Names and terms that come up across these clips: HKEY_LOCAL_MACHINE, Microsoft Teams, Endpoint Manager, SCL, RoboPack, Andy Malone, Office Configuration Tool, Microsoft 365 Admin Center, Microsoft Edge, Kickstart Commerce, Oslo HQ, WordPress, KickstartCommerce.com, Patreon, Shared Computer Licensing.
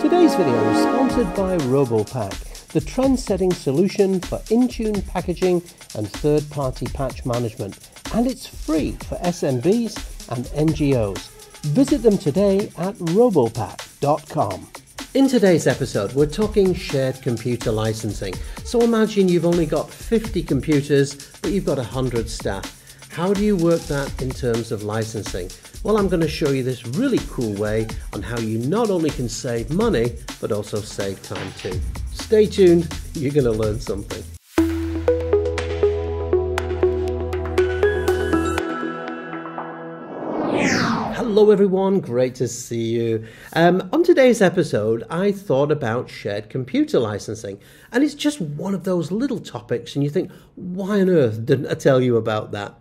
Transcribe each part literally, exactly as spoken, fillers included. Today's video is sponsored by RoboPack, the trend-setting solution for in-tune packaging and third-party patch management, and it's free for S M Bs and N G Os. Visit them today at robopack dot com. In today's episode, we're talking shared computer licensing. So imagine you've only got fifty computers, but you've got one hundred staff. How do you work that in terms of licensing? Well, I'm going to show you this really cool way on how you not only can save money, but also save time too. Stay tuned, you're going to learn something. Hello everyone, great to see you. Um, on today's episode, I thought about shared computer licensing, and it's just one of those little topics and you think, why on earth didn't I tell you about that?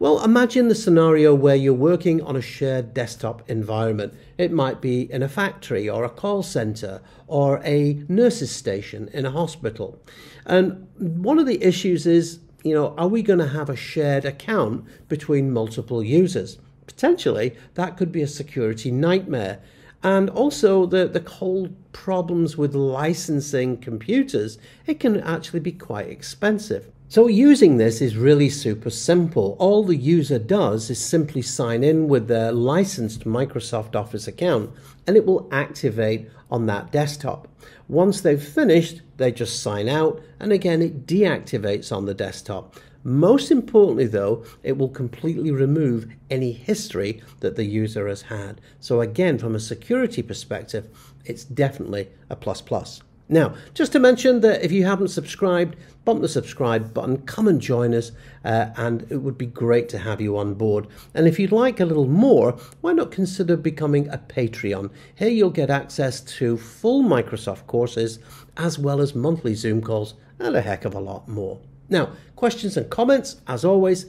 Well, imagine the scenario where you're working on a shared desktop environment. It might be in a factory or a call center or a nurse's station in a hospital. And one of the issues is, you know, are we going to have a shared account between multiple users? Potentially, that could be a security nightmare. And also the, the whole problems with licensing computers, it can actually be quite expensive. So using this is really super simple. All the user does is simply sign in with their licensed Microsoft Office account, and it will activate on that desktop. Once they've finished, they just sign out, and again, it deactivates on the desktop. Most importantly though, it will completely remove any history that the user has had. So again, from a security perspective, it's definitely a plus plus. Now, just to mention that if you haven't subscribed, bump the subscribe button, come and join us, uh, and it would be great to have you on board. And if you'd like a little more, why not consider becoming a Patreon? Here you'll get access to full Microsoft courses, as well as monthly Zoom calls, and a heck of a lot more. Now, questions and comments, as always,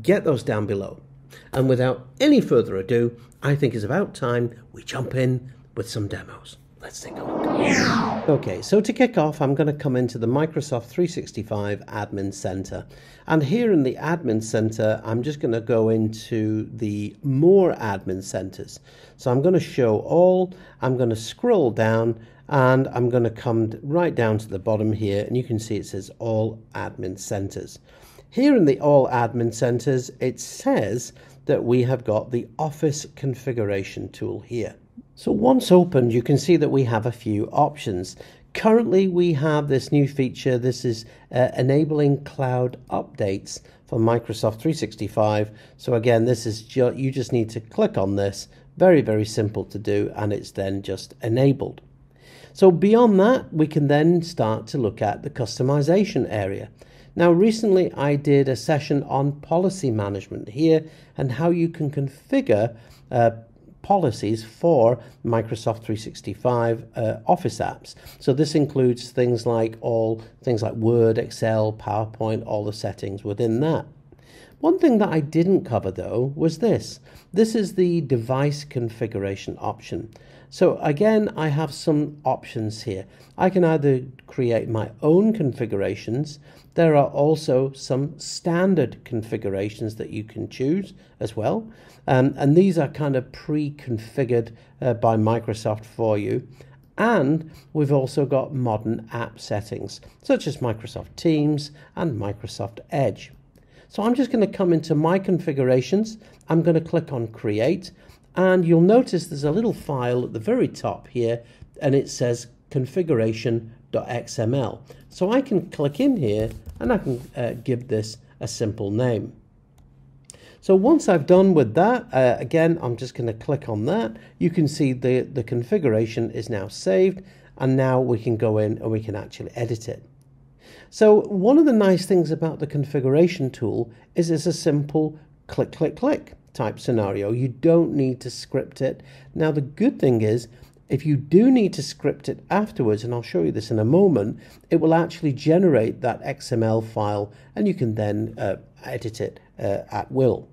get those down below. And without any further ado, I think it's about time we jump in with some demos. Let's take a look. Okay, so to kick off, I'm going to come into the Microsoft three sixty-five Admin Center. And here in the Admin Center, I'm just going to go into the More Admin Centers. So I'm going to show all, I'm going to scroll down, and I'm going to come right down to the bottom here, and you can see it says All Admin Centers. Here in the All Admin Centers, it says that we have got the Office Configuration Tool here. So once opened, you can see that we have a few options. Currently, we have this new feature. This is uh, enabling cloud updates for Microsoft three sixty-five. So again, this is ju- you just need to click on this. Very, very simple to do, and it's then just enabled. So beyond that, we can then start to look at the customization area. Now, recently I did a session on policy management here and how you can configure uh, policies for Microsoft three sixty-five uh, Office apps. So this includes things like all things like Word, Excel, PowerPoint, all the settings within that. One thing that I didn't cover though was this. This is the device configuration option. So again, I have some options here. I can either create my own configurations. There are also some standard configurations that you can choose as well. Um, and these are kind of pre-configured uh, by Microsoft for you. And we've also got modern app settings, such as Microsoft Teams and Microsoft Edge. So I'm just going to come into my configurations. I'm going to click on Create, and you'll notice there's a little file at the very top here, and it says configuration dot X M L. So I can click in here, and I can uh, give this a simple name. So once I've done with that, uh, again, I'm just going to click on that. You can see the, the configuration is now saved, and now we can go in and we can actually edit it. So one of the nice things about the configuration tool is it's a simple click, click, click type scenario. You don't need to script it. Now, the good thing is if you do need to script it afterwards, and I'll show you this in a moment, it will actually generate that X M L file and you can then uh, edit it uh, at will.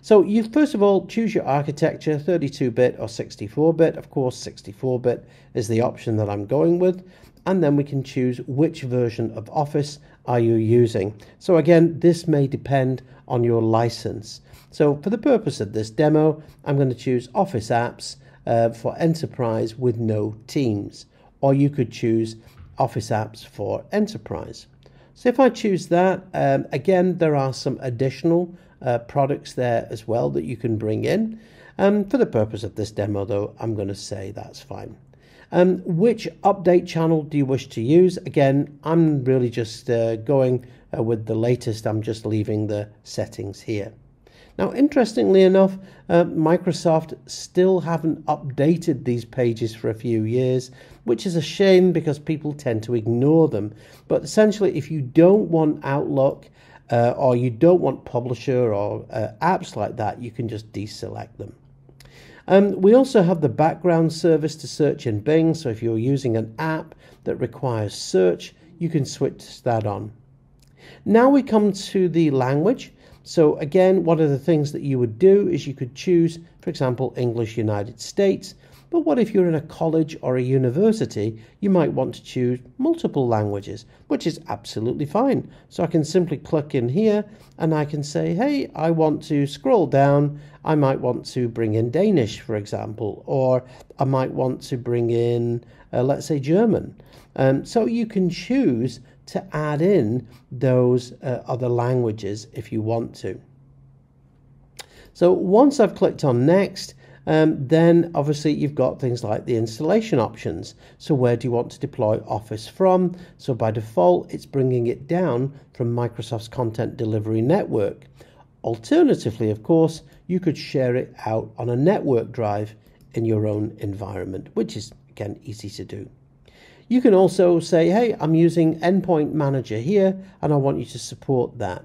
So you first of all choose your architecture, thirty-two bit or sixty-four bit. Of course, sixty-four bit is the option that I'm going with. And then we can choose which version of Office are you using. So again, this may depend on your license. So for the purpose of this demo, I'm going to choose Office Apps, uh, for enterprise with no Teams, or you could choose Office apps for enterprise. So if I choose that, um, again, there are some additional uh, products there as well that you can bring in. Um, for the purpose of this demo, though, I'm going to say that's fine. Um, which update channel do you wish to use? Again, I'm really just uh, going uh, with the latest. I'm just leaving the settings here. Now, interestingly enough, uh, Microsoft still haven't updated these pages for a few years, which is a shame because people tend to ignore them. But essentially, if you don't want Outlook uh, or you don't want Publisher or uh, apps like that, you can just deselect them. Um, we also have the background service to search in Bing. So if you're using an app that requires search, you can switch that on. Now we come to the language. So again, one of the things that you would do is you could choose, for example, English United States. But what if you're in a college or a university? You might want to choose multiple languages, which is absolutely fine. So I can simply click in here and I can say, hey, I want to scroll down. I might want to bring in Danish, for example, or I might want to bring in, uh, let's say, German. Um, so you can choose to add in those uh, other languages if you want to. So once I've clicked on next, um, then obviously you've got things like the installation options. So where do you want to deploy Office from? So by default, it's bringing it down from Microsoft's Content Delivery Network. Alternatively, of course, you could share it out on a network drive in your own environment, which is, again, easy to do. You can also say, hey, I'm using Endpoint Manager here, and I want you to support that.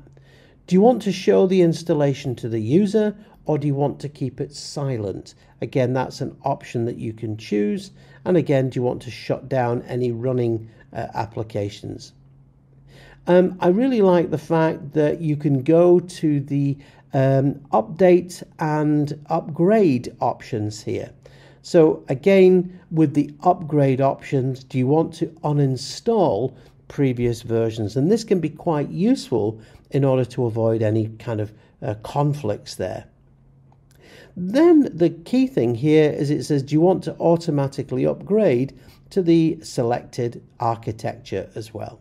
Do you want to show the installation to the user, or do you want to keep it silent? Again, that's an option that you can choose. And again, do you want to shut down any running uh, applications? Um, I really like the fact that you can go to the um, update and upgrade options here. So again, with the upgrade options, do you want to uninstall previous versions? And this can be quite useful in order to avoid any kind of uh, conflicts there. Then the key thing here is it says, do you want to automatically upgrade to the selected architecture as well?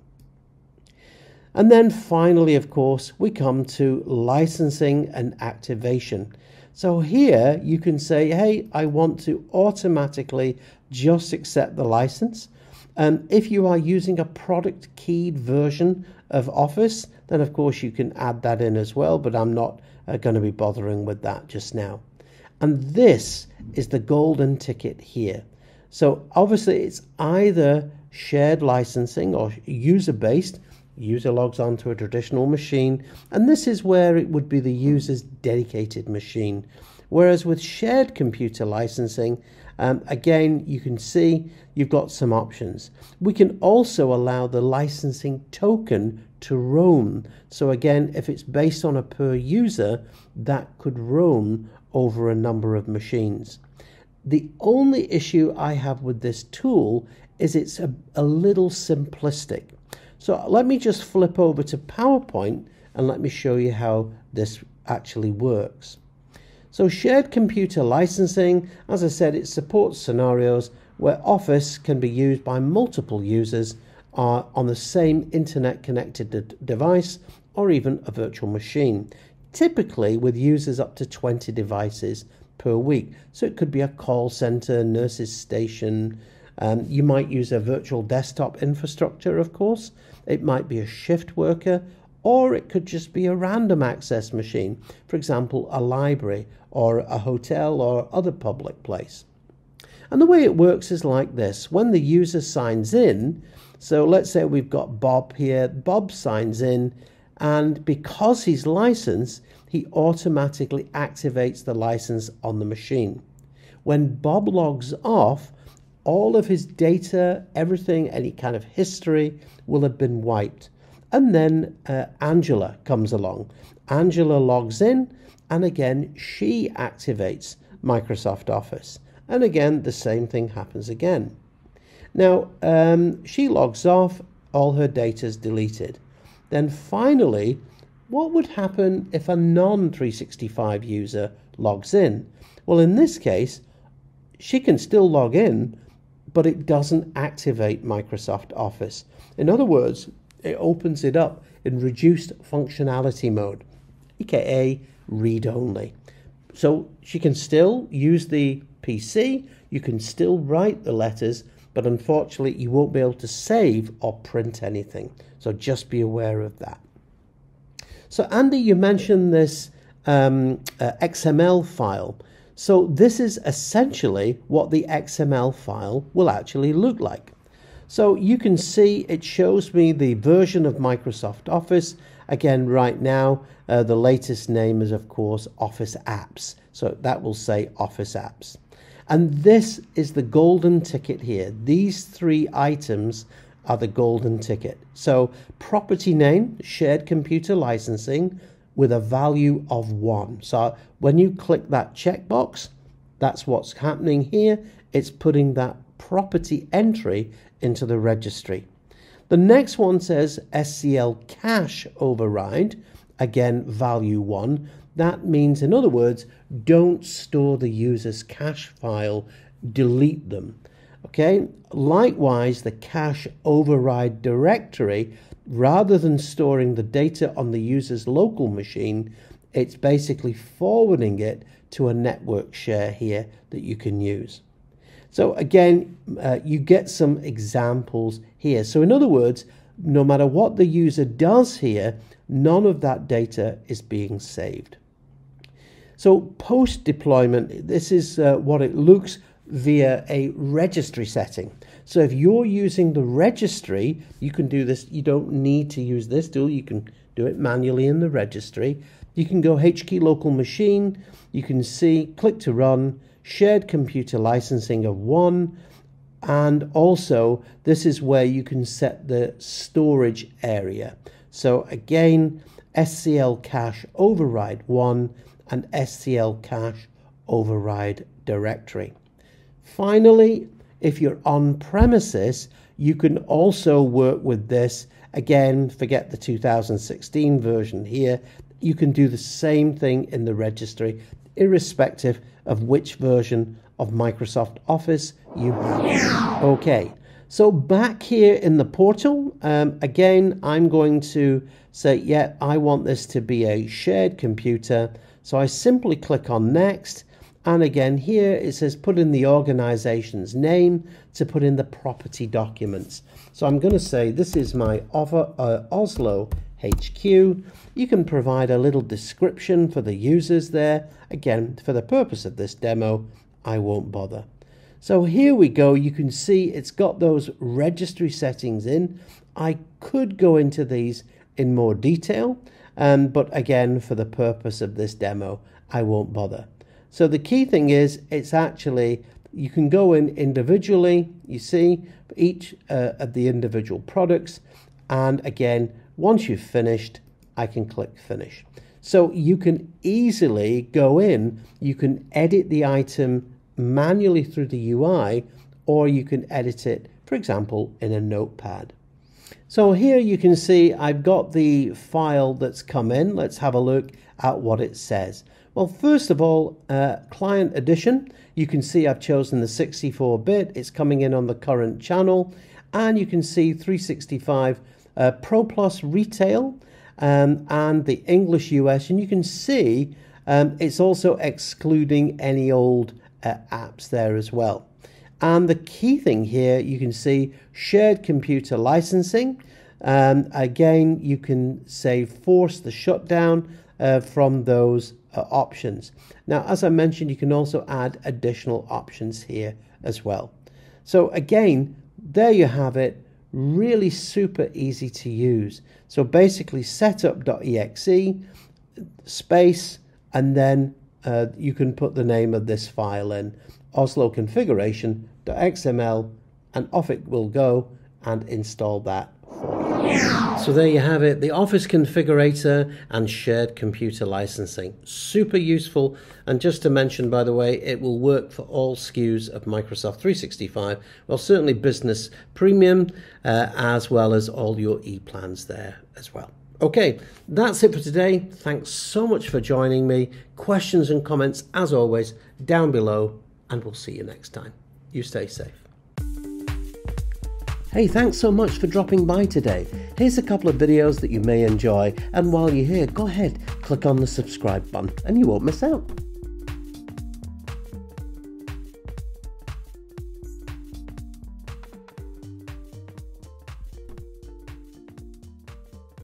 And then finally, of course, we come to licensing and activation. So here you can say, hey, I want to automatically just accept the license. And um, if you are using a product keyed version of Office, then of course you can add that in as well, but I'm not uh, going to be bothering with that just now. And this is the golden ticket here. So obviously it's either shared licensing or user based. User logs onto a traditional machine, and this is where it would be the user's dedicated machine. Whereas with shared computer licensing, um, again, you can see you've got some options. We can also allow the licensing token to roam. So again, if it's based on a per user, that could roam over a number of machines. The only issue I have with this tool is it's a, a little simplistic. So let me just flip over to PowerPoint and let me show you how this actually works. So shared computer licensing, as I said, it supports scenarios where Office can be used by multiple users uh, on the same internet connected device or even a virtual machine, typically with users up to twenty devices per week. So it could be a call center, nurse's station. Um, you might use a virtual desktop infrastructure, of course. It might be a shift worker, or it could just be a random access machine, for example, a library or a hotel or other public place. And the way it works is like this. When the user signs in, so let's say we've got Bob here. Bob signs in, and because he's licensed, he automatically activates the license on the machine. When Bob logs off, all of his data, everything, any kind of history will have been wiped. And then uh, Angela comes along. Angela logs in, and again, she activates Microsoft Office. And again, the same thing happens again. Now, um, she logs off, all her data is deleted. Then finally, what would happen if a non three sixty-five user logs in? Well, in this case, she can still log in, but it doesn't activate Microsoft Office. In other words, it opens it up in reduced functionality mode, aka read-only. So she can still use the P C, you can still write the letters, but unfortunately you won't be able to save or print anything. So just be aware of that. So Andy, you mentioned this um, uh, X M L file. So this is essentially what the X M L file will actually look like. So you can see it shows me the version of Microsoft Office. Again, right now, uh, the latest name is, of course, Office Apps. So that will say Office Apps. And this is the golden ticket here. These three items are the golden ticket. So property name, shared computer licensing, with a value of one. So when you click that checkbox, that's what's happening here. It's putting that property entry into the registry. The next one says S C L cache override, again value one. That means, in other words, don't store the user's cache file, delete them. Okay, likewise, the cache override directory, rather than storing the data on the user's local machine, it's basically forwarding it to a network share here that you can use. So again, uh, you get some examples here. So in other words, no matter what the user does here, none of that data is being saved. So post-deployment, this is uh, what it looks via a registry setting. So if you're using the registry, you can do this. You don't need to use this tool. You can do it manually in the registry. You can go H key local machine. You can see, click to run, shared computer licensing of one, and also this is where you can set the storage area. So again, S C L cache override one and S C L cache override directory. Finally, if you're on premises, you can also work with this. Again, forget the two thousand sixteen version here. You can do the same thing in the registry, irrespective of which version of Microsoft Office you have. Okay, so back here in the portal, um, again, I'm going to say, yeah, I want this to be a shared computer. So I simply click on next. And again, here it says put in the organization's name to put in the property documents. So I'm going to say this is my Oslo H Q. You can provide a little description for the users there. Again, for the purpose of this demo, I won't bother. So here we go. You can see it's got those registry settings in. I could go into these in more detail, um, but again, for the purpose of this demo, I won't bother. So the key thing is, it's actually, you can go in individually, you see, each uh, of the individual products. And again, once you've finished, I can click finish. So you can easily go in, you can edit the item manually through the U I, or you can edit it, for example, in a notepad. So here you can see I've got the file that's come in. Let's have a look at what it says. Well, first of all, uh, client edition, you can see I've chosen the sixty-four bit. It's coming in on the current channel. And you can see three sixty-five uh, Pro Plus Retail um, and the English U S. And you can see um, it's also excluding any old uh, apps there as well. And the key thing here, you can see shared computer licensing. Um, again, you can say force the shutdown uh, from those Uh, options. Now, as I mentioned, you can also add additional options here as well. So again, there you have it, really super easy to use. So basically setup.exe space, and then uh, you can put the name of this file in, Oslo configuration.xml, and off it will go and install that for you. So there you have it, the Office Configurator and Shared Computer Licensing. Super useful. And just to mention, by the way, it will work for all S K Us of Microsoft three sixty-five. Well, certainly Business Premium, uh, as well as all your e-plans there as well. Okay, that's it for today. Thanks so much for joining me. Questions and comments, as always, down below. and we'll see you next time. You stay safe. Hey, thanks so much for dropping by today. Here's a couple of videos that you may enjoy, and while you're here, go ahead, click on the subscribe button and you won't miss out.